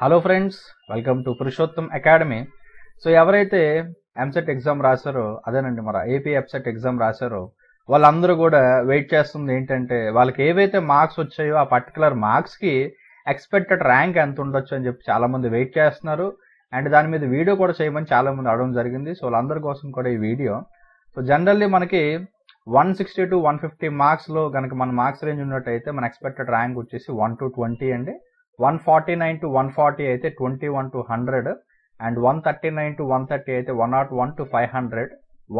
Hello friends, welcome to Purushottam academy. So ఎవరైతే EAMCET exam రాశారో, అదేనండి మన ఏపీ ఎంసెట్ ఎగ్జామ్ రాశారో వాళ్ళందరూ కూడా వెయిట్ చేస్తుంది ఏంటంటే, వాళ్ళకి ఏవైతే మార్క్స్ వచ్చాయో ఆ పర్టికులర్ మార్క్స్కి ఎక్స్పెక్టెడ్ ర్యాంక్ ఎంత ఉండొచ్చు అని చెప్పి చాలామంది వెయిట్ చేస్తున్నారు. అండ్ దాని మీద వీడియో కూడా చేయమని చాలామంది అడగడం జరిగింది. సో వాళ్ళందరి కోసం కూడా ఈ వీడియో. సో జనరల్లీ మనకి 160 to 150 మార్క్స్లో కనుక మన మార్క్స్ రేంజ్ ఉన్నట్టయితే మన ఎక్స్పెక్టెడ్ ర్యాంక్ వచ్చేసి 1 to 20 అండి. 149 to 140 అయితే 21 to 100, అండ్ 139 to 130 అయితే 101 to 500,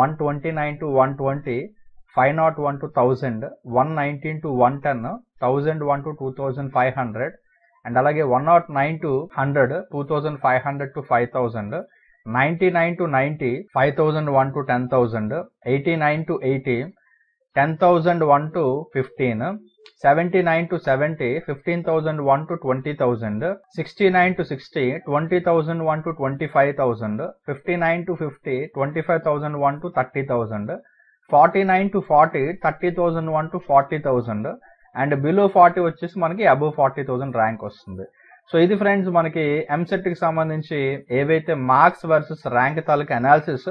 129 to 120, 501 to 1000, 119 to 110, 1001 to 2500, and అలాగే 109 to 100, 2500 to 5000, 99 to 90, 5001 to 10000, 89 to 80, 101 to 15, 79 to 70, 15,001 to 20,000, 69 to 60, 20,001 to 25,000, 59 to 50, 25,001 to 30,000, 49 to 40, 30,001 to 40,000, and below 40 వచ్చేసి మనకి above 40,000 rank వస్తుంది. So ఇది friends మనకి ఎంసెట్ కి సంబంధించి ఏవైతే మార్క్స్ వర్సెస్ ర్యాంక్ తాలూకు అనాలిసిస్.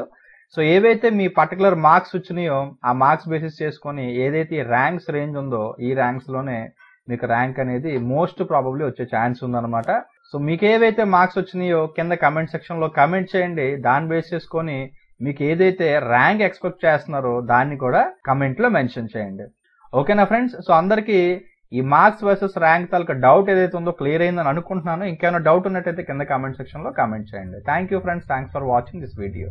సో ఏవైతే మీ పర్టికులర్ మార్క్స్ వచ్చినాయో ఆ మార్క్స్ బేసిస్ చేసుకొని ఏదైతే ర్యాంక్స్ రేంజ్ ఉందో ఈ ర్యాంక్స్ లోనే మీకు ర్యాంక్ అనేది మోస్ట్ ప్రాబబ్లీ వచ్చే ఛాన్స్ ఉందన్నమాట. సో మీకు ఏవైతే మార్క్స్ వచ్చినాయో కింద కమెంట్ సెక్షన్ లో కమెంట్ చేయండి. దాన్ని బేస్ చేసుకొని మీకు ఏదైతే ర్యాంక్ ఎక్స్పెక్ట్ చేస్తున్నారో దాన్ని కూడా కమెంట్ లో మెన్షన్ చేయండి. ఓకేనా ఫ్రెండ్స్? సో అందరికి ఈ మార్క్స్ వర్సెస్ ర్యాంక్ తాలూకు డౌట్ ఏదైతే ఉందో క్లియర్ అయిందని అనుకుంటున్నాను. ఇంకేమైనా డౌట్ ఉన్నట్టయితే కింద కమెంట్ సెక్షన్ లో కమెంట్ చేయండి. Thank you friends. Thanks for watching this video.